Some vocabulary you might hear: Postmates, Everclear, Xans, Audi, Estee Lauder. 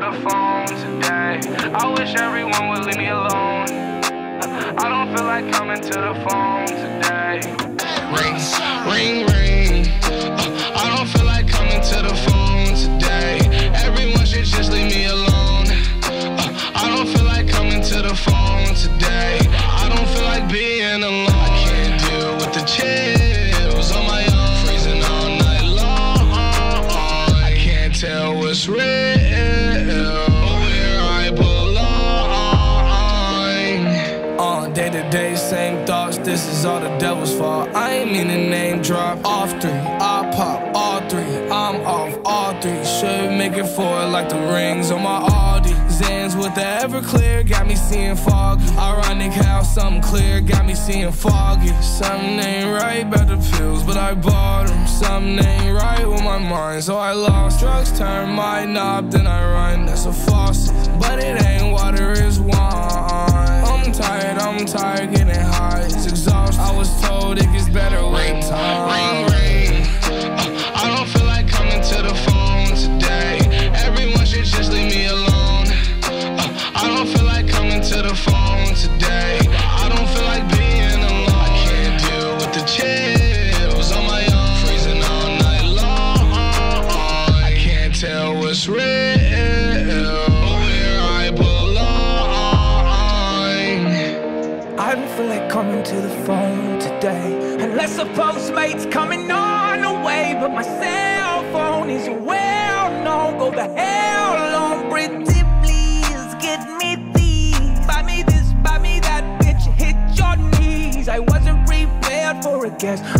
the phone today. I wish everyone would leave me alone. I don't feel like coming to the phone today. Ring, ring, ring. I don't feel like coming to the phone today. Everyone should just leave me alone. I don't feel like coming to the phone today. I don't feel like being alone. I can't deal with the chills on my own. Freezing all night long. I can't tell what's real. Day-to-day, same thoughts, this is all the devil's fault. I ain't mean to name drop. Off three, I pop all three, I'm off all three. Should make it four like the rings on my Audi. Xans with the Everclear, got me seeing foggy. Ironic how something clear, got me seeing foggy. Something ain't right about the pills, but I bought them. Something ain't right with my mind, so I lost. Drugs turn my knob, then I run, that's a faucet. But it ain't water, it's wine. I'm tired, getting high, it's exhausting. I was told it gets better with time. Ring, ring, I don't feel like coming to the phone today. Everyone should just leave me alone. I don't feel like coming to the phone today. I don't feel like being alone. I can't deal with the chills on my own. Freezing all night long. I can't tell what's real. I don't feel like coming to the phone today, unless a Postmates coming on the way. But my cell phone is well known. Go to hell on Bridget, please get me these. Buy me this, buy me that, bitch, hit your knees. I wasn't prepared for a guest.